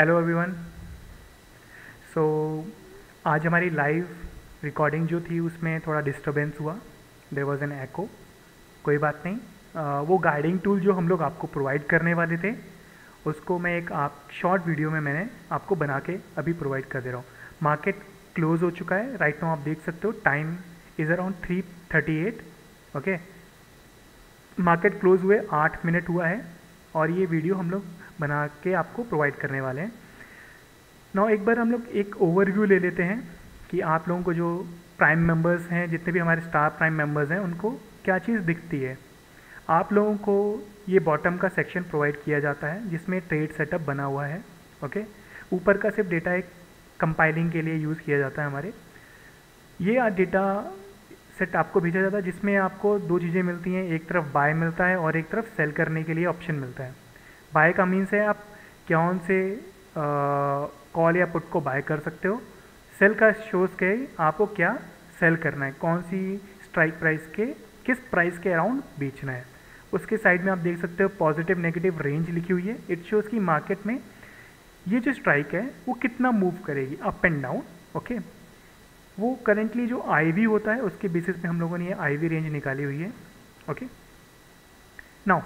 Hello everyone. सो आज हमारी live recording जो थी उसमें थोड़ा डिस्टर्बेंस हुआ, देयर वाज एन एको। कोई बात नहीं, वो गाइडिंग टूल जो हम लोग आपको प्रोवाइड करने वाले थे उसको मैं एक आप शॉर्ट वीडियो में मैंने आपको बना के अभी प्रोवाइड कर दे रहा हूँ। मार्केट क्लोज हो चुका है राइट नाउ, आप देख सकते हो time is around 3:38। Okay, market close हुए 8 मिनट हुआ है और ये वीडियो हम लोग बना के आपको प्रोवाइड करने वाले हैं। नाउ एक बार हम लोग एक ओवरव्यू ले लेते हैं कि आप लोगों को जो प्राइम मेंबर्स हैं, जितने भी हमारे स्टार प्राइम मेंबर्स हैं, उनको क्या चीज़ दिखती है। आप लोगों को ये बॉटम का सेक्शन प्रोवाइड किया जाता है जिसमें ट्रेड सेटअप बना हुआ है। ओके, ऊपर का सिर्फ डेटा एक कंपाइलिंग के लिए यूज़ किया जाता है हमारे। ये डेटा सेट आपको भेजा जाता है जिसमें आपको दो चीज़ें मिलती हैं, एक तरफ बाय मिलता है और एक तरफ सेल करने के लिए ऑप्शन मिलता है। बाय का मीन्स है आप कौन से कॉल या पुट को बाय कर सकते हो, सेल का शोज के आपको क्या सेल करना है, कौन सी स्ट्राइक प्राइस के किस प्राइस के अराउंड बेचना है। उसके साइड में आप देख सकते हो पॉजिटिव नेगेटिव रेंज लिखी हुई है। इट शोज़ कि मार्केट में ये जो स्ट्राइक है वो कितना मूव करेगी अप एंड डाउन। ओके, वो करेंटली जो आईवी होता है उसके बेसिस पे हम लोगों ने ये आईवी रेंज निकाली हुई है। ओके, नाउ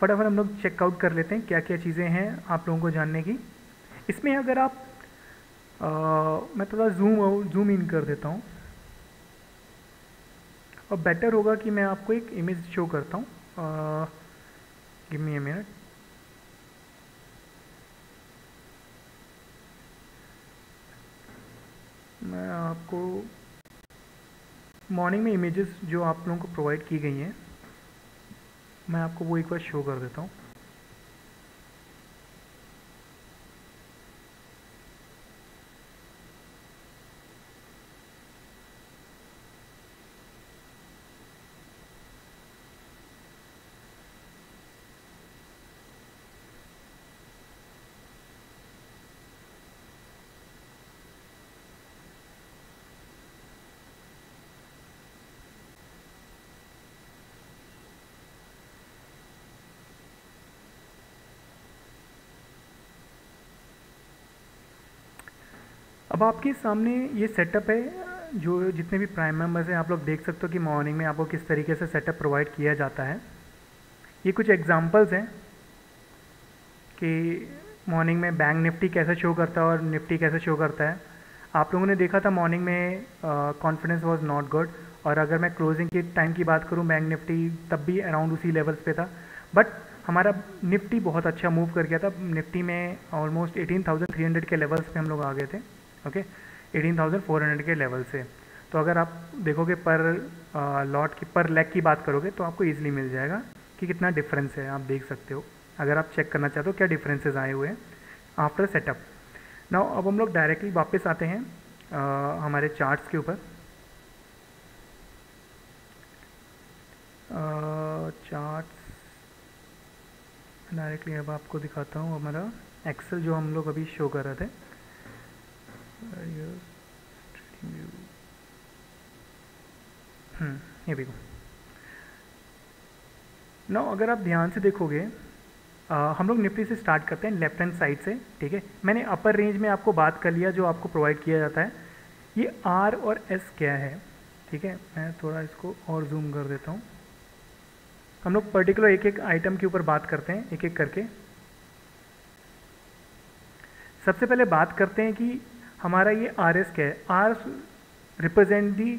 फटाफट हम लोग चेकआउट कर लेते हैं क्या क्या चीज़ें हैं आप लोगों को जानने की। इसमें अगर आप मैं थोड़ा जूम इन कर देता हूँ और बेटर होगा कि मैं आपको एक इमेज शो करता हूँ। Give me a minute. मैं आपको मॉर्निंग में इमेजेस जो आप लोगों को प्रोवाइड की गई हैं मैं आपको वो एक बार शो कर देता हूँ। अब आपके सामने ये सेटअप है जो जितने भी प्राइम मेंबर्स हैं आप लोग देख सकते हो कि मॉर्निंग में आपको किस तरीके से सेटअप प्रोवाइड किया जाता है। ये कुछ एग्जांपल्स हैं कि मॉर्निंग में बैंक निफ्टी कैसे शो करता है और निफ्टी कैसे शो करता है। आप लोगों ने देखा था मॉर्निंग में कॉन्फिडेंस वाज नॉट गुड, और अगर मैं क्लोजिंग के टाइम की बात करूँ बैंक निफ्टी तब भी अराउंड उसी लेवल्स पर था, बट हमारा निफ्टी बहुत अच्छा मूव कर गया था। निफ्टी में ऑलमोस्ट 18,300 के लेवल्स पर हम लोग आ गए थे। ओके, 18,400 के लेवल से। तो अगर आप देखोगे पर लॉट की पर लेग की बात करोगे तो आपको ईजिली मिल जाएगा कि कितना डिफरेंस है। आप देख सकते हो अगर आप चेक करना चाहते हो क्या डिफरेंसेस आए हुए हैं आफ्टर सेटअप। नाउ अब हम लोग डायरेक्टली वापस आते हैं हमारे चार्ट्स के ऊपर। चार्ट्स डायरेक्टली अब आपको दिखाता हूँ हमारा एक्सेल जो हम लोग अभी शो कर रहे थे। ये देखो नो, अगर आप ध्यान से देखोगे हम लोग निफ्टी से स्टार्ट करते हैं लेफ्ट हैंड साइड से। ठीक है, मैंने अपर रेंज में आपको बात कर लिया जो आपको प्रोवाइड किया जाता है। ये आर और एस क्या है, ठीक है, मैं थोड़ा इसको और जूम कर देता हूँ। हम लोग पर्टिकुलर एक एक आइटम के ऊपर बात करते हैं एक एक करके। सबसे पहले बात करते हैं कि हमारा ये आर एस क्या है। R represent the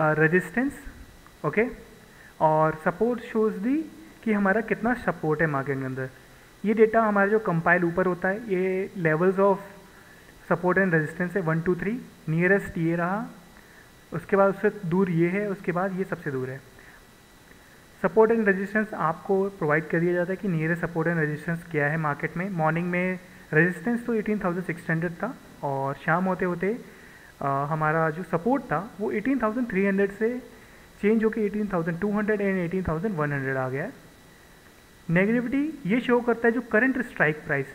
resistance, okay, और सपोर्ट शोज दी कि हमारा कितना सपोर्ट है मार्केट के अंदर। ये डेटा हमारा जो कंपाइल ऊपर होता है ये levels of support and resistance है 1 2 3, नियरेस्ट ये रहा, उसके बाद उससे दूर ये है, उसके बाद ये सबसे दूर है। सपोर्ट एंड रेजिस्टेंस आपको प्रोवाइड कर दिया जाता है कि नियरेस्ट सपोर्ट एंड रेजिस्टेंस क्या है मार्केट में। मॉर्निंग में रेजिस्टेंस तो 18,600 था और शाम होते होते हमारा जो सपोर्ट था वो 18,300 से चेंज होकर 18,200 एंड 18,100 आ गया है। नेगेटिविटी ये शो करता है जो करंट स्ट्राइक प्राइस,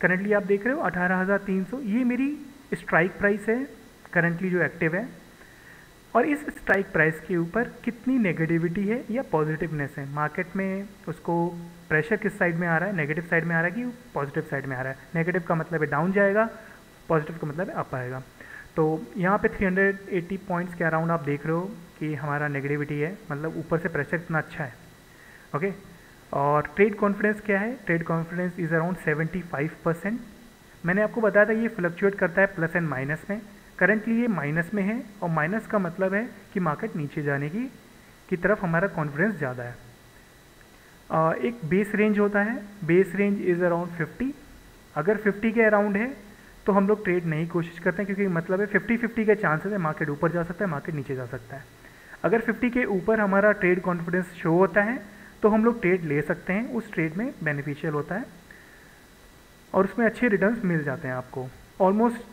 करंटली आप देख रहे हो 18,300, ये मेरी स्ट्राइक प्राइस है करंटली जो एक्टिव है। और इस स्ट्राइक प्राइस के ऊपर कितनी नेगेटिविटी है या पॉजिटिवनेस है मार्केट में, उसको प्रेशर किस साइड में आ रहा है, नेगेटिव साइड में आ रहा है कि पॉजिटिव साइड में आ रहा है। नेगेटिव का मतलब है डाउन जाएगा, पॉजिटिव का मतलब है अप आएगा। तो यहाँ पे 380 पॉइंट्स के अराउंड आप देख रहे हो कि हमारा नेगेटिविटी है, मतलब ऊपर से प्रेशर इतना अच्छा है। ओके, और ट्रेड कॉन्फिडेंस क्या है? Trade confidence is around 75%। मैंने आपको बताया था ये फ्लक्चुएट करता है प्लस एंड माइनस में, करंटली ये माइनस में है और माइनस का मतलब है कि मार्केट नीचे जाने की तरफ हमारा कॉन्फिडेंस ज़्यादा है। एक बेस रेंज होता है, बेस रेंज इज़ अराउंड 50। अगर 50 के अराउंड है तो हम लोग ट्रेड नहीं कोशिश करते हैं, क्योंकि मतलब है 50-50 के चांसेस है, मार्केट ऊपर जा सकता है, मार्केट नीचे जा सकता है। अगर 50 के ऊपर हमारा ट्रेड कॉन्फिडेंस शो होता है तो हम लोग ट्रेड ले सकते हैं, उस ट्रेड में बेनिफिशियल होता है और उसमें अच्छे रिटर्न्स मिल जाते हैं आपको। ऑलमोस्ट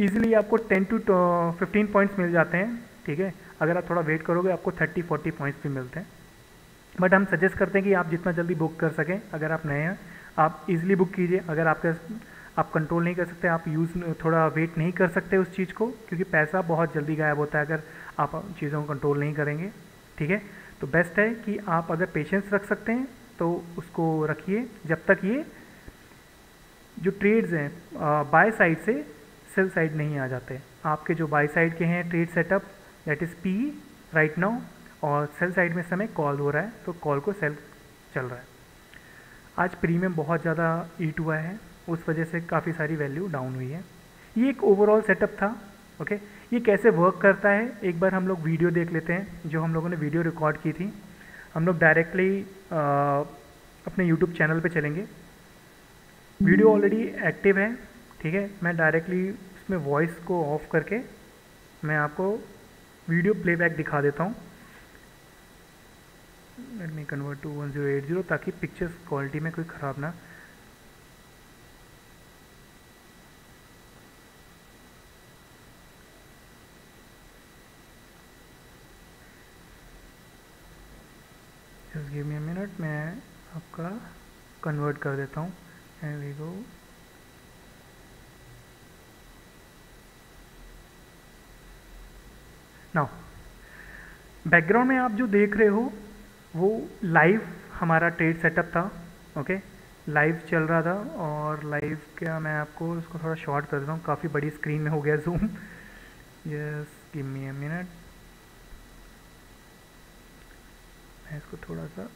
ईजिली आपको 10 to 15 पॉइंट्स मिल जाते हैं, ठीक है। अगर आप थोड़ा वेट करोगे आपको 30-40 पॉइंट्स भी मिलते हैं, बट हम सजेस्ट करते हैं कि आप जितना जल्दी बुक कर सकें। अगर आप नए हैं आप ईजिली बुक कीजिए, अगर आप कंट्रोल नहीं कर सकते, आप थोड़ा वेट नहीं कर सकते उस चीज़ को, क्योंकि पैसा बहुत जल्दी गायब होता है अगर आप चीज़ों को कंट्रोल नहीं करेंगे, ठीक है। तो बेस्ट है कि आप अगर पेशेंस रख सकते हैं तो उसको रखिए, जब तक ये जो ट्रेड्स हैं बाय साइड से सेल साइड नहीं आ जाते। आपके जो बाय साइड के हैं trade setup that is P right now, और सेल साइड में समय कॉल हो रहा है तो कॉल को सेल चल रहा है। आज प्रीमियम बहुत ज़्यादा ईट हुआ है, उस वजह से काफ़ी सारी वैल्यू डाउन हुई है। ये एक ओवरऑल सेटअप था। ओके, ये कैसे वर्क करता है एक बार हम लोग वीडियो देख लेते हैं, जो हम लोगों ने वीडियो रिकॉर्ड की थी। हम लोग डायरेक्टली अपने यूट्यूब चैनल पे चलेंगे, वीडियो ऑलरेडी एक्टिव है, ठीक है। मैं डायरेक्टली उसमें वॉइस को ऑफ करके मैं आपको वीडियो प्लेबैक दिखा देता हूँ। लेट मी कन्वर्ट टू 1080 ताकि पिक्चर्स क्वालिटी में कोई ख़राब ना। गिव मी अ मिनट, मैं आपका कन्वर्ट कर देता हूँ। Here we go. Now background में आप जो देख रहे हो वो लाइव हमारा ट्रेड सेटअप था। ओके, लाइव चल रहा था, और लाइव क्या मैं आपको उसको थोड़ा शॉर्ट कर देता हूँ, काफ़ी बड़ी स्क्रीन में हो गया zoom. Yes, give me a minute, इसको थोड़ा सा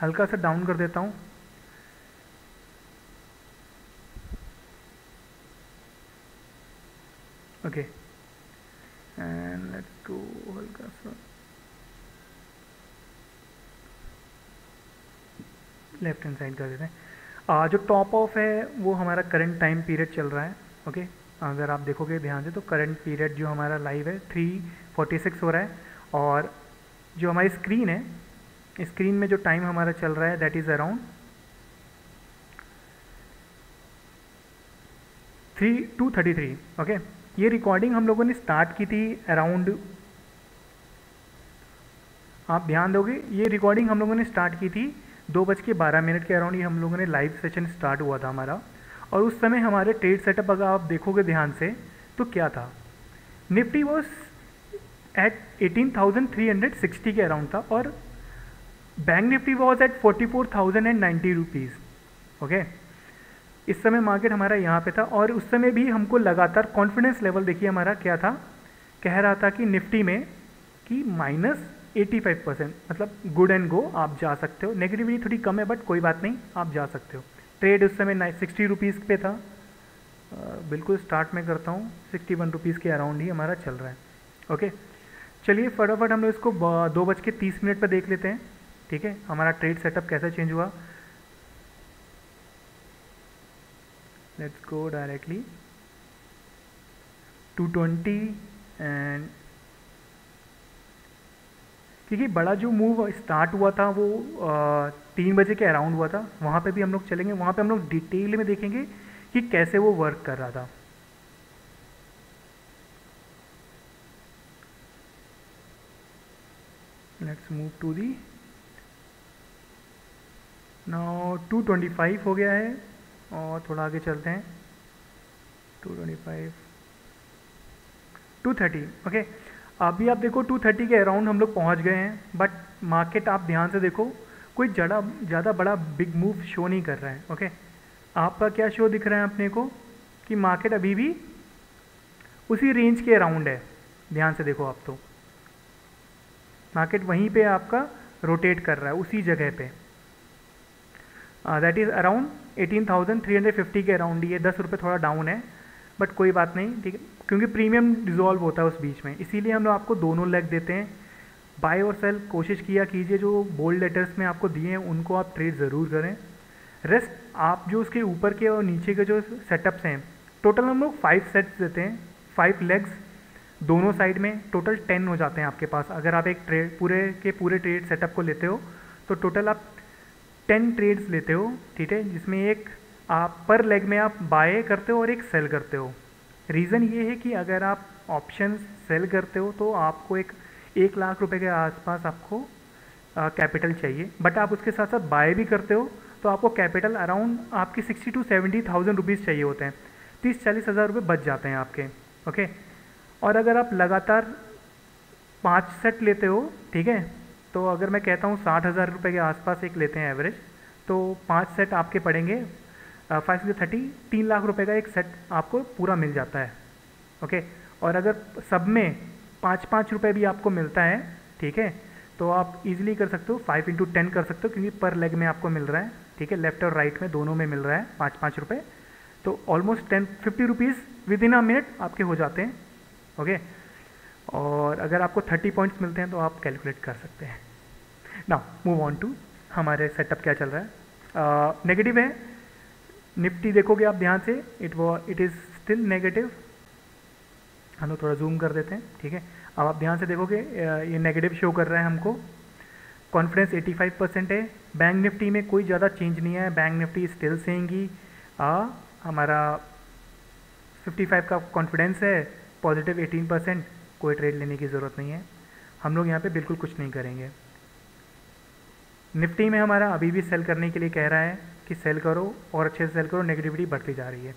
हल्का सा डाउन कर देता हूं। ओके एंड लेट्स गो, हल्का सा लेफ्ट हैंड साइड कर देते हैं। जो टॉप ऑफ है वो हमारा करंट टाइम पीरियड चल रहा है। ओके अगर आप देखोगे ध्यान से तो करंट पीरियड जो हमारा लाइव है 3:46 हो रहा है, और जो हमारी स्क्रीन है, स्क्रीन में जो टाइम हमारा चल रहा है दैट इज़ अराउंड 2:33। ओके, ये रिकॉर्डिंग हम लोगों ने स्टार्ट की थी अराउंड, आप ध्यान दोगे ये रिकॉर्डिंग हम लोगों ने स्टार्ट की थी 2:12 के अराउंड। ये हम लोगों ने लाइव सेशन स्टार्ट हुआ था हमारा, और उस समय हमारे ट्रेड सेटअप अगर आप देखोगे ध्यान से तो क्या था, निफ्टी वॉज एट 18,360 के अराउंड था, और bank Nifty was at 44,090 rupees. Okay, इस समय मार्केट हमारा यहाँ पे था, और उस समय भी हमको लगातार कॉन्फिडेंस लेवल देखिए हमारा क्या था, कह रहा था कि निफ्टी में कि -85%, मतलब गुड एंड गो, आप जा सकते हो, नेगेटिविटी थोड़ी कम है बट कोई बात नहीं, आप जा सकते हो। ट्रेड उस समय 60 रुपीज़ पे था, बिल्कुल स्टार्ट में करता हूँ, 61 रुपीज़ के अराउंड ही हमारा चल रहा है। ओके चलिए फटाफट हम लोग इसको 2:30 पर देख लेते हैं, ठीक है, हमारा ट्रेड सेटअप कैसा चेंज हुआ। लेट्स गो डायरेक्टली 220 एंड, क्योंकि बड़ा जो मूव स्टार्ट हुआ था वो 3 बजे के अराउंड हुआ था, वहाँ पे भी हम लोग चलेंगे, वहाँ पे हम लोग डिटेल में देखेंगे कि कैसे वो वर्क कर रहा था। Let's move to the now 225 हो गया है, और थोड़ा आगे चलते हैं 225 230 ओके। अभी आप देखो 230 के अराउंड हम लोग पहुंच गए हैं, बट मार्केट आप ध्यान से देखो कोई ज़्यादा बड़ा बिग मूव शो नहीं कर रहा है ओके। आपका क्या शो दिख रहा है अपने को कि मार्केट अभी भी उसी रेंज के अराउंड है। ध्यान से देखो आप तो मार्केट वहीं पे आपका रोटेट कर रहा है उसी जगह पे। दैट इज़ अराउंड 18,350 के अराउंड। ये 10 रुपये थोड़ा डाउन है बट कोई बात नहीं, ठीक है, क्योंकि प्रीमियम डिजॉल्व होता है उस बीच में, इसीलिए हम लोग आपको दोनों लेग देते हैं। बाय और सेल कोशिश किया कीजिए, जो बोल्ड लेटर्स में आपको दिए हैं उनको आप ट्रेड ज़रूर करें। रेस्ट आप जो उसके ऊपर के और नीचे के जो सेटअप्स हैं, टोटल हम लोग 5 सेट्स देते हैं, 5 लेग्स दोनों साइड में, टोटल 10 हो जाते हैं आपके पास। अगर आप एक ट्रेड पूरे ट्रेड सेटअप को लेते हो तो टोटल आप 10 ट्रेड्स लेते हो, ठीक है, जिसमें एक आप पर लेग में आप बाय करते हो और एक सेल करते हो। रीज़न ये है कि अगर आप ऑप्शन सेल करते हो तो आपको एक लाख रुपए के आसपास आपको कैपिटल चाहिए, बट आप उसके साथ साथ बाय भी करते हो तो आपको कैपिटल अराउंड आपकी 60,000 to 70,000 रुपीज़ चाहिए होते हैं। 30-40 हज़ार रुपये बच जाते हैं आपके ओके। और अगर आप लगातार 5 सेट लेते हो, ठीक है, तो अगर मैं कहता हूँ 60,000 रुपये के आसपास एक लेते हैं एवरेज, तो 5 सेट आपके पड़ेंगे 5 से 30, 3 लाख रुपए का एक सेट आपको पूरा मिल जाता है ओके। और अगर सब में 5-5 रुपये भी आपको मिलता है, ठीक है, तो आप इजीली कर सकते हो 5 into 10 कर सकते हो, क्योंकि पर लेग में आपको मिल रहा है, ठीक है, लेफ्ट और राइट में दोनों में मिल रहा है 5-5 रुपये, तो almost 50 rupees within a minute आपके हो जाते हैं ओके। और अगर आपको 30 पॉइंट्स मिलते हैं तो आप कैलकुलेट कर सकते हैं। नाउ मूव ऑन टू हमारे सेटअप क्या चल रहा है। नेगेटिव है निफ्टी, देखोगे आप ध्यान से इट इज़ स्टिल नेगेटिव। हम लोग थोड़ा जूम कर देते हैं, ठीक है। अब आप ध्यान से देखोगे ये नेगेटिव शो कर रहा है हमको। कॉन्फिडेंस 85% है। बैंक निफ्टी में कोई ज़्यादा चेंज नहीं है। बैंक निफ्टी स्टिल सेंगी, हमारा 55 का कॉन्फिडेंस है, पॉजिटिव 18%। कोई ट्रेड लेने की ज़रूरत नहीं है, हम लोग यहाँ पे बिल्कुल कुछ नहीं करेंगे। निफ्टी में हमारा अभी भी सेल करने के लिए कह रहा है कि सेल करो और अच्छे से सेल करो, नेगेटिविटी बढ़ती जा रही है।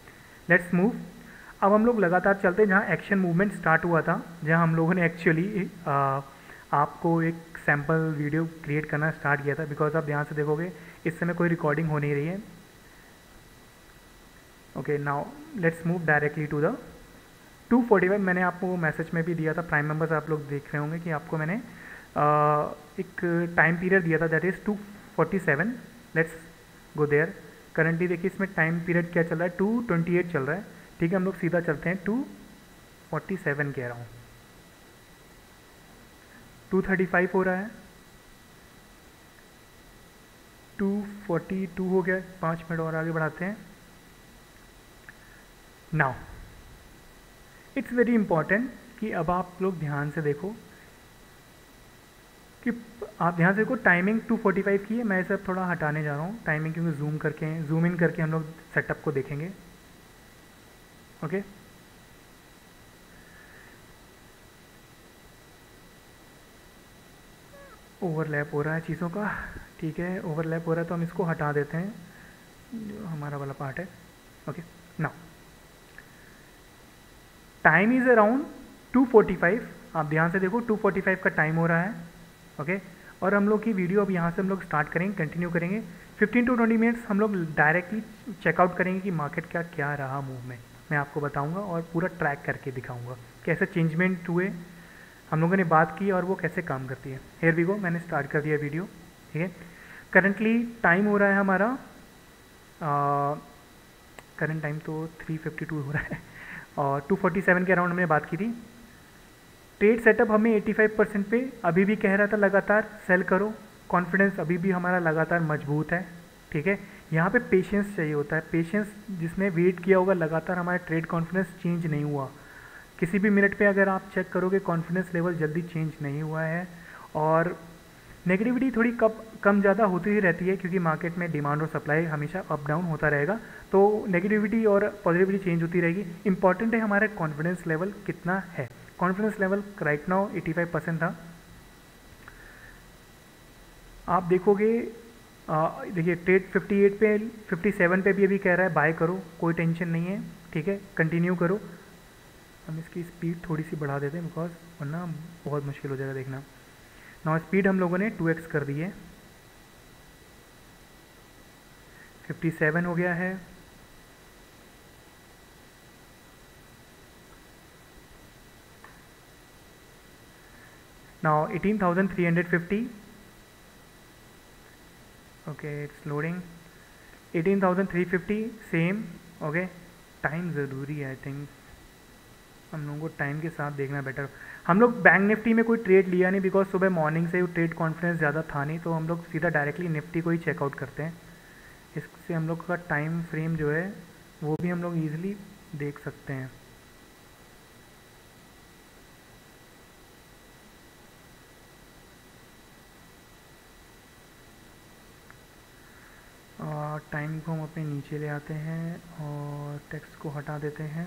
Let's move. अब हम लोग लगातार चलते हैं जहाँ एक्शन मूवमेंट स्टार्ट हुआ था, जहाँ हम लोगों ने एक्चुअली आपको एक सैम्पल वीडियो क्रिएट करना स्टार्ट किया था। बिकॉज आप ध्यान से देखोगे इस समय कोई रिकॉर्डिंग हो नहीं रही है okay. Now let's move directly to the 245। मैंने आपको मैसेज में भी दिया था, प्राइम मेंबर्स आप लोग देख रहे होंगे कि आपको मैंने एक टाइम पीरियड दिया था, that is 247। Let's go there. Currently देखिए इसमें टाइम पीरियड क्या चल रहा है, 228 चल रहा है, ठीक है। हम लोग सीधा चलते हैं 247 के अराउंड। 235 हो रहा है, 242 हो गया। 5 मिनट और आगे बढ़ाते हैं। नाउ इट्स वेरी इंपॉर्टेंट कि अब आप लोग ध्यान से देखो कि टाइमिंग 245 की है। मैं इसे थोड़ा हटाने जा रहा हूँ टाइमिंग, क्योंकि जूम इन करके हम लोग सेटअप को देखेंगे ओके। ओवरलैप हो रहा है चीज़ों का, ठीक है, ओवरलैप हो रहा है तो हम इसको हटा देते हैं, जो हमारा वाला पार्ट है okay. Now time is around 245। आप ध्यान से देखो 245 का टाइम हो रहा है ओके और हम लोग की वीडियो अब यहाँ से हम लोग स्टार्ट करेंगे, कंटिन्यू करेंगे। 15 to 20 मिनट्स हम लोग डायरेक्टली चेकआउट करेंगे कि मार्केट का क्या रहा मूवमेंट, मैं आपको बताऊँगा और पूरा ट्रैक करके दिखाऊँगा कैसे चेंजमेंट हुए, हम लोगों ने बात की और वो कैसे काम करती है। हियर वी गो, मैंने स्टार्ट कर दिया वीडियो, ठीक है। करंटली टाइम हो रहा है हमारा, करंट टाइम तो 3:52 हो रहा है और 247 के अराउंड हमने बात की थी। ट्रेड सेटअप हमें 85% पे अभी भी कह रहा था लगातार सेल करो। कॉन्फिडेंस अभी भी हमारा लगातार मजबूत है, ठीक है। यहाँ पे पेशेंस चाहिए होता है, पेशेंस जिसने वेट किया होगा लगातार। हमारा ट्रेड कॉन्फिडेंस चेंज नहीं हुआ किसी भी मिनट पे, अगर आप चेक करोगे कॉन्फिडेंस लेवल जल्दी चेंज नहीं हुआ है। और नेगेटिविटी थोड़ी कम ज़्यादा होती ही रहती है, क्योंकि मार्केट में डिमांड और सप्लाई हमेशा अप डाउन होता रहेगा, तो नेगेटिविटी और पॉजिटिविटी चेंज होती रहेगी। इंपॉर्टेंट है हमारा कॉन्फिडेंस लेवल कितना है। कॉन्फिडेंस लेवल राइट नाउ 85% था। आप देखोगे देखिए ट्रेड 58 पे 57 पे भी अभी कह रहा है बाय करो, कोई टेंशन नहीं है, ठीक है, कंटिन्यू करो। हम इसकी स्पीड थोड़ी सी बढ़ा देते हैं बिकॉज वरना बहुत मुश्किल हो जाएगा देखना। नाउ स्पीड हम लोगों ने 2x कर दी है, 57 हो गया है। Now 18,350, okay it's loading, 18,350 same, okay. Time ज़रूरी है आई थिंक, हम लोगों को टाइम के साथ देखना बेटर। हम लोग बैंक निफ्टी में कोई ट्रेड लिया नहीं बिकॉज सुबह मॉर्निंग से ट्रेड कॉन्फिडेंस ज़्यादा था नहीं, तो हम लोग सीधा डायरेक्टली निफ्टी को ही चेकआउट करते हैं। इससे हम लोग का टाइम फ्रेम जो है वो भी हम लोग ईजिली देख सकते हैं। टाइम को हम अपने नीचे ले आते हैं और टेक्स्ट को हटा देते हैं।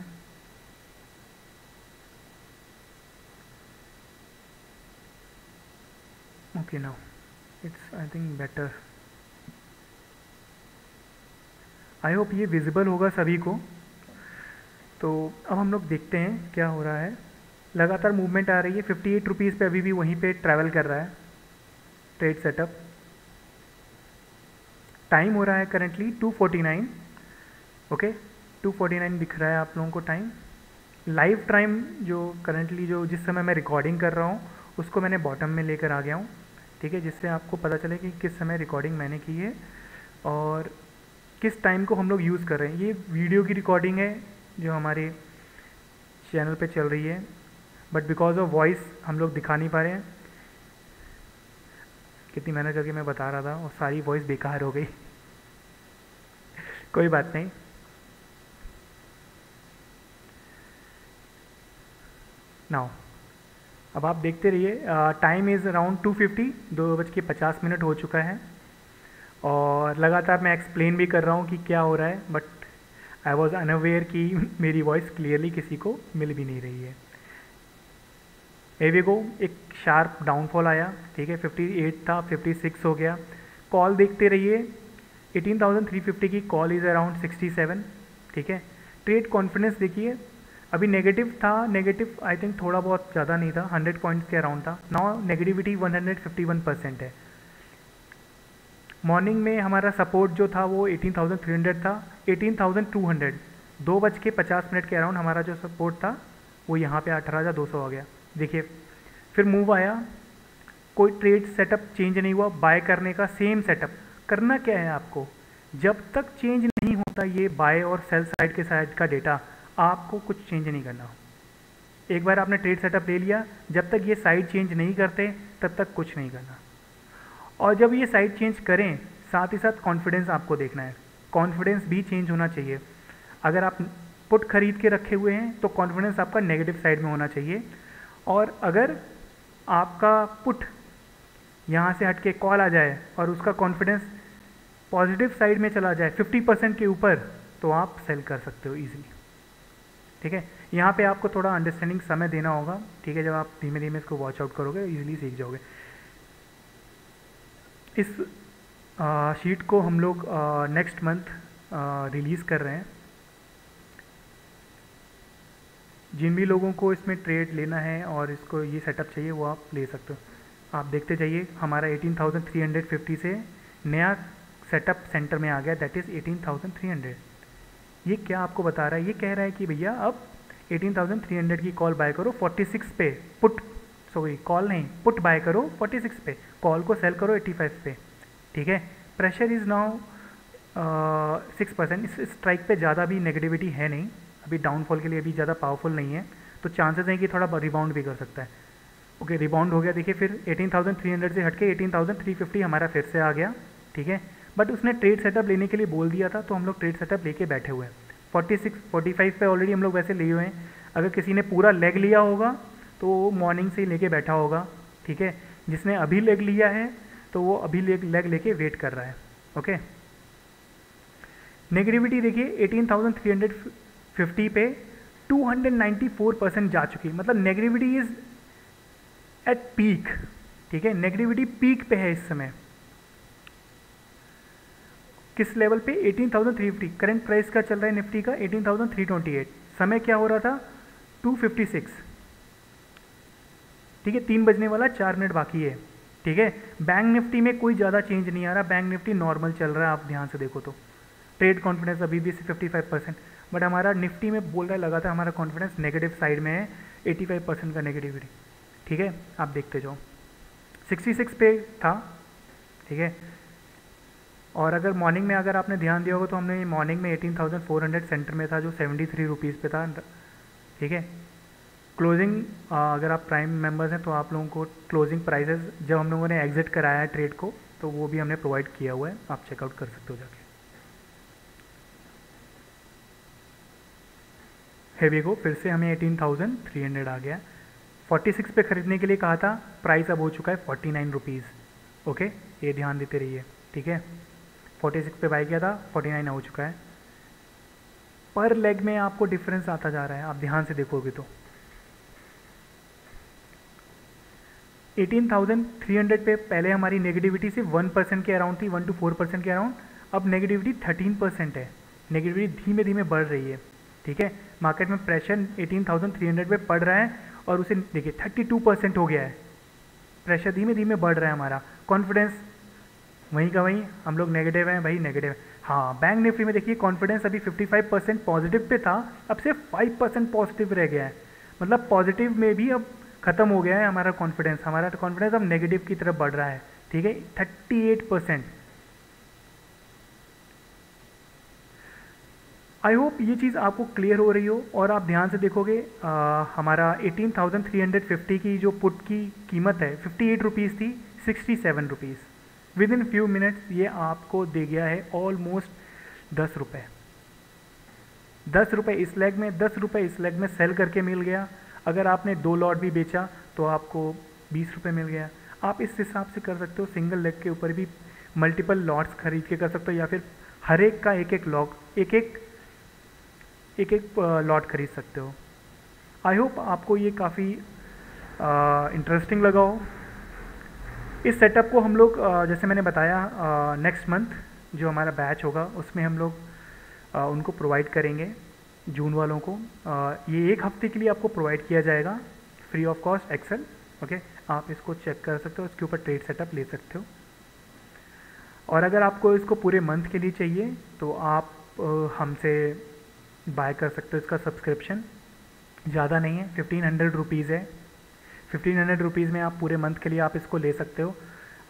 Okay now it's I think better. I hope ये विजिबल होगा सभी को। तो अब हम लोग देखते हैं क्या हो रहा है। लगातार मूवमेंट आ रही है, 58 रुपीज़ पे अभी भी वहीं पे ट्रैवल कर रहा है ट्रेड सेटअप। टाइम हो रहा है करेंटली 2:49, ओके 2:49 दिख रहा है आप लोगों को टाइम। लाइव टाइम जो करेंटली जो जिस समय मैं रिकॉर्डिंग कर रहा हूँ उसको मैंने बॉटम में लेकर आ गया हूँ, ठीक है, जिससे आपको पता चले कि किस समय रिकॉर्डिंग मैंने की है और किस टाइम को हम लोग यूज़ कर रहे हैं। ये वीडियो की रिकॉर्डिंग है जो हमारे चैनल पे चल रही है, बट बिकॉज ऑफ वॉइस हम लोग दिखा नहीं पा रहे हैं। कितनी मेहनत करके मैं बता रहा था और सारी वॉइस बेकार हो गई कोई बात नहीं। नाउ अब आप देखते रहिए, टाइम इज़ अराउंड 2:50, 2:50 हो चुका है और लगातार मैं एक्सप्लेन भी कर रहा हूँ कि क्या हो रहा है, बट आई वॉज अनअवेयर कि मेरी वॉइस क्लियरली किसी को मिल भी नहीं रही है। एवी को एक शार्प डाउनफॉल आया, ठीक है, 58 था 56 हो गया। कॉल देखते रहिए, 18,350 की कॉल इज़ अराउंड 67, ठीक है। ट्रेड कॉन्फिडेंस देखिए, अभी नेगेटिव था, नेगेटिव आई थिंक थोड़ा बहुत ज़्यादा नहीं था, 100 पॉइंट्स के अराउंड था। नाउ नेगेटिविटी 151% है। मॉर्निंग में हमारा सपोर्ट जो था वो 18,300 था, 18,200, 2:50 के अराउंड हमारा जो सपोर्ट था वो यहाँ पे 18,200 आ गया। देखिए फिर मूव आया, कोई ट्रेड सेटअप चेंज नहीं हुआ, बाय करने का सेम सेटअप। करना क्या है आपको, जब तक चेंज नहीं होता ये बाय और सेल साइड के साइड का डेटा, आपको कुछ चेंज नहीं करना। एक बार आपने ट्रेड सेटअप ले लिया, जब तक ये साइड चेंज नहीं करते तब तक कुछ नहीं करना, और जब ये साइड चेंज करें साथ ही साथ कॉन्फिडेंस आपको देखना है। कॉन्फिडेंस भी चेंज होना चाहिए। अगर आप पुट खरीद के रखे हुए हैं तो कॉन्फिडेंस आपका नेगेटिव साइड में होना चाहिए, और अगर आपका पुट यहाँ से हट के कॉल आ जाए और उसका कॉन्फिडेंस पॉजिटिव साइड में चला जाए 50% के ऊपर, तो आप सेल कर सकते हो ईजिली, ठीक है। यहाँ पे आपको थोड़ा अंडरस्टैंडिंग समय देना होगा, ठीक है, जब आप धीमे धीमे इसको वॉच आउट करोगे ईजिली सीख जाओगे। इस शीट को हम लोग नेक्स्ट मंथ रिलीज़ कर रहे हैं। जिन भी लोगों को इसमें ट्रेड लेना है और इसको ये सेटअप चाहिए वो आप ले सकते हो। आप देखते जाइए, हमारा 18,350 से नया सेटअप सेंटर में आ गया, दैट इज़ 18,300। ये क्या आपको बता रहा है, ये कह रहा है कि भैया अब 18,300 की कॉल बाय करो 46 पे, पुट सॉरी कॉल नहीं पुट बाय करो 46 पे, कॉल को सेल करो 85 पे, ठीक है। Pressure is now 6%। इस स्ट्राइक पे ज़्यादा भी नेगेटिविटी है नहीं, अभी डाउनफॉल के लिए अभी ज़्यादा पावरफुल नहीं है, तो चांसेस हैं कि थोड़ा रिबाउंड भी कर सकता है। ओके रिबाउंड हो गया, देखिए फिर 18,300 से हटके 18,350 हमारा फिर से आ गया, ठीक है, बट उसने ट्रेड सेटअप लेने के लिए बोल दिया था तो हम लोग ट्रेड सेटअप लेके बैठे हुए हैं। 46, 45 पे ऑलरेडी हम लोग वैसे लिए हुए हैं। अगर किसी ने पूरा लेग लिया होगा तो वो मॉर्निंग से ही लेके बैठा होगा, ठीक है, जिसने अभी लेग लिया है तो वो अभी लेग लेके वेट कर रहा है। ओके नेगेटिविटी देखिए 18,350 पे 294% जा चुकी है, मतलब नेगेटिविटी इज़ एट पीक, ठीक है, नेगेटिविटी पीक पे है इस समय। किस लेवल पे 18,350। करंट प्राइस का चल रहा है निफ्टी का 18,328। समय क्या हो रहा था 2:56। ठीक है, 3 बजने वाला 4 मिनट बाकी है। ठीक है, बैंक निफ्टी में कोई ज़्यादा चेंज नहीं आ रहा, बैंक निफ्टी नॉर्मल चल रहा है। आप ध्यान से देखो तो ट्रेड कॉन्फिडेंस अभी भी 55%, बट हमारा निफ्टी में बोल रहा है लगातार हमारा कॉन्फिडेंस नेगेटिव साइड में है, 85% का नेगेटिविटी। ठीक है, आप देखते जाओ 66 पे था। ठीक है, और अगर मॉर्निंग में अगर आपने ध्यान दिया होगा तो हमने मॉर्निंग में 18,400 सेंटर में था जो 73 रुपीज़ पे था। ठीक है, क्लोजिंग अगर आप प्राइम मेंबर्स हैं तो आप लोगों को क्लोजिंग प्राइसेस जब हम लोगों ने एग्जिट कराया है ट्रेड को तो वो भी हमने प्रोवाइड किया हुआ है, आप चेकआउट कर सकते हो जाके। हेवी को फिर से हमें 18,300 आ गया। 46 पे ख़रीदने के लिए कहा था, प्राइस अब हो चुका है 49 रुपीज़। ओके, ये ध्यान देते रहिए। ठीक है, 46 पे बाई किया था, 49 हो चुका है। पर लेग में आपको डिफरेंस आता जा रहा है, आप ध्यान से देखोगे तो 18,300 पे पहले हमारी नेगेटिविटी सिर्फ 1% के अराउंड थी, 1 to 4% के अराउंड। अब नेगेटिविटी 13% है, नेगेटिविटी धीमे धीमे बढ़ रही है। ठीक है, मार्केट में प्रेशर 18,300 पे पड़ रहा है और उसे देखिए 32% हो गया है, प्रेशर धीमे धीमे बढ़ रहा है। हमारा कॉन्फिडेंस वहीं का वहीं, हम लोग नेगेटिव हैं भाई, नेगेटिव। हाँ, बैंक निफ्टी में देखिए कॉन्फिडेंस अभी 55% पॉजिटिव पे था, अब सिर्फ 5% पॉजिटिव रह गया है। मतलब पॉजिटिव में भी अब ख़त्म हो गया है हमारा कॉन्फिडेंस, हमारा कॉन्फिडेंस अब नेगेटिव की तरफ बढ़ रहा है। ठीक है, 38%। आई होप ये चीज़ आपको क्लियर हो रही हो। और आप ध्यान से देखोगे हमारा 18,350 की जो पुट की कीमत है 58 रुपीज़ थी, 67 rupees within few minutes ये आपको दे गया है ऑलमोस्ट 10 रुपये। 10 रुपये इस लेग में, 10 रुपये इस लेग में सेल करके मिल गया। अगर आपने 2 लॉट भी बेचा तो आपको 20 रुपये मिल गया। आप इस हिसाब से कर सकते हो, सिंगल लेग के ऊपर भी मल्टीपल लॉट्स खरीद के कर सकते हो, या फिर हर एक का एक एक लॉट खरीद सकते हो। आई होप आपको ये काफ़ी इंटरेस्टिंग लगा हो। इस सेटअप को हम लोग जैसे मैंने बताया नेक्स्ट मंथ जो हमारा बैच होगा उसमें हम लोग उनको प्रोवाइड करेंगे जून वालों को। ये 1 हफ्ते के लिए आपको प्रोवाइड किया जाएगा free of cost Excel. Okay, आप इसको चेक कर सकते हो, इसके ऊपर ट्रेड सेटअप ले सकते हो। और अगर आपको इसको पूरे मंथ के लिए चाहिए तो आप हमसे बाय कर सकते हो। इसका सब्सक्रिप्शन ज़्यादा नहीं है, 1500 रुपीज़ है। 1500 रुपीज़ में आप पूरे मंथ के लिए आप इसको ले सकते हो।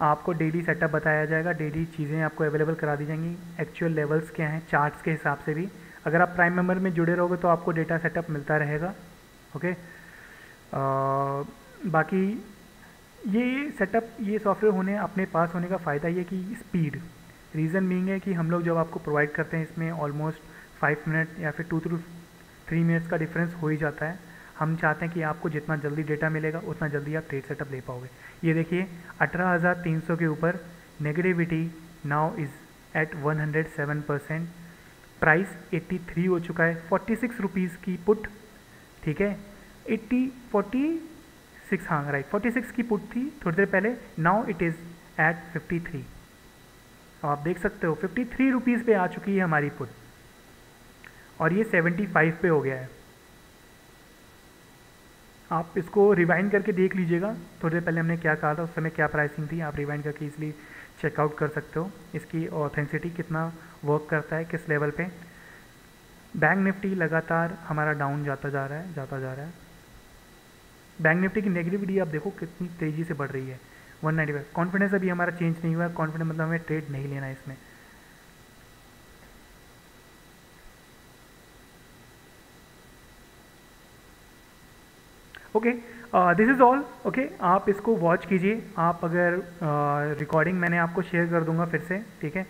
आपको डेली सेटअप बताया जाएगा, डेली चीज़ें आपको अवेलेबल करा दी जाएंगी, एक्चुअल लेवल्स क्या हैं चार्ट्स के हिसाब से भी। अगर आप प्राइम मेंबर में जुड़े रहोगे तो आपको डेटा सेटअप मिलता रहेगा। ओके, बाकी ये सेटअप, ये सॉफ्टवेयर होने अपने पास होने का फ़ायदा ये कि स्पीड, रीज़न बीइंग है कि हम लोग जब आपको प्रोवाइड करते हैं इसमें ऑलमोस्ट 5 मिनट या फिर 2 to 3 मिनट्स का डिफरेंस हो ही जाता है। हम चाहते हैं कि आपको जितना जल्दी डेटा मिलेगा उतना जल्दी आप ट्रेड सेटअप ले पाओगे। ये देखिए 18,300 के ऊपर negativity now is at 107%। Price 83 हो चुका है, 46 रुपीज़ की पुट। ठीक है, 46, हाँ राइट, 46 की पुट थी थोड़ी देर पहले, नाउ इट इज़ एट 53। आप देख सकते हो 53 रुपीज़ पे आ चुकी है हमारी पुट और ये 75 पे हो गया है। आप इसको रिवाइंड करके देख लीजिएगा, थोड़ी देर पहले हमने क्या कहा था, उस समय क्या प्राइसिंग थी। आप रिवाइंड करके इसलिए चेकआउट कर सकते हो इसकी ऑथेंसिटी कितना वर्क करता है, किस लेवल पे। बैंक निफ्टी लगातार हमारा डाउन जाता जा रहा है। बैंक निफ्टी की नेगेटिविटी आप देखो कितनी तेज़ी से बढ़ रही है, 195। कॉन्फिडेंस अभी हमारा चेंज नहीं हुआ है, कॉन्फिडेंस मतलब हमें ट्रेड नहीं लेना है इसमें। Okay, this is all. Okay, आप इसको वॉच कीजिए। आप अगर रिकॉर्डिंग मैंने आपको शेयर कर दूंगा फिर से। ठीक है,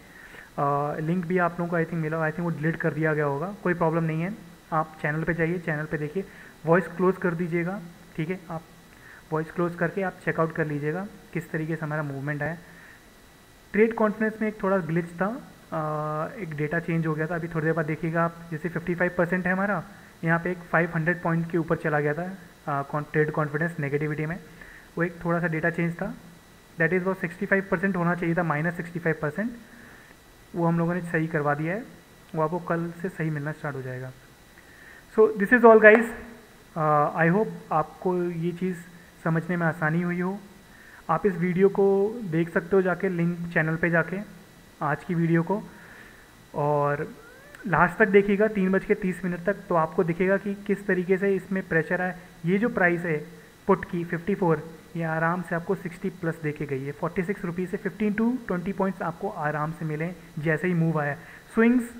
लिंक भी आप लोगों को आई थिंक मिला, आई थिंक वो डिलीट कर दिया गया होगा, कोई प्रॉब्लम नहीं है। आप चैनल पे जाइए, चैनल पे देखिए, वॉइस क्लोज कर दीजिएगा। ठीक है, आप वॉइस क्लोज करके आप चेकआउट कर लीजिएगा किस तरीके से हमारा मूवमेंट आया। ट्रेड कॉन्फिडेंस में एक थोड़ा ग्लिच था, एक डेटा चेंज हो गया था। अभी थोड़ी देर बाद देखिएगा आप, जैसे 55% है हमारा, यहाँ पर एक 500 पॉइंट के ऊपर चला गया था ट्रेड कॉन्फिडेंस नेगेटिविटी में। वो एक थोड़ा सा डेटा चेंज था, दैट इज़ वो 65% होना चाहिए था, -65%। वो हम लोगों ने सही करवा दिया है, वो आपको कल से सही मिलना स्टार्ट हो जाएगा। So this is all guys, I hope आपको ये चीज़ समझने में आसानी हुई हो। आप इस वीडियो को देख सकते हो जाके लिंक चैनल पे जाके, आज की वीडियो को, और लास्ट तक देखिएगा 3:30 तक, तो आपको दिखेगा कि किस तरीके से इसमें प्रेशर आए। ये जो प्राइस है पुट की 54, ये आराम से आपको 60 प्लस देके गई है। 46 रुपये से 15 to 20 पॉइंट्स आपको आराम से मिले जैसे ही मूव आया। स्विंग्स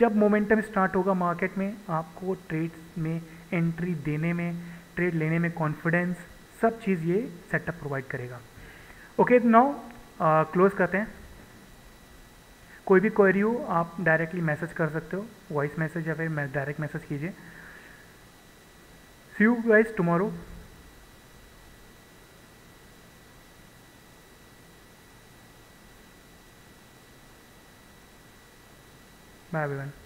जब मोमेंटम स्टार्ट होगा मार्केट में, आपको ट्रेड्स में एंट्री देने में, ट्रेड लेने में कॉन्फिडेंस, सब चीज़ ये सेटअप प्रोवाइड करेगा। ओके, नाउ क्लोज करते हैं। कोई भी क्वेरी हो आप डायरेक्टली मैसेज कर सकते हो, वॉइस मैसेज या फिर डायरेक्ट मैसेज कीजिए। See you guys tomorrow. Bye everyone.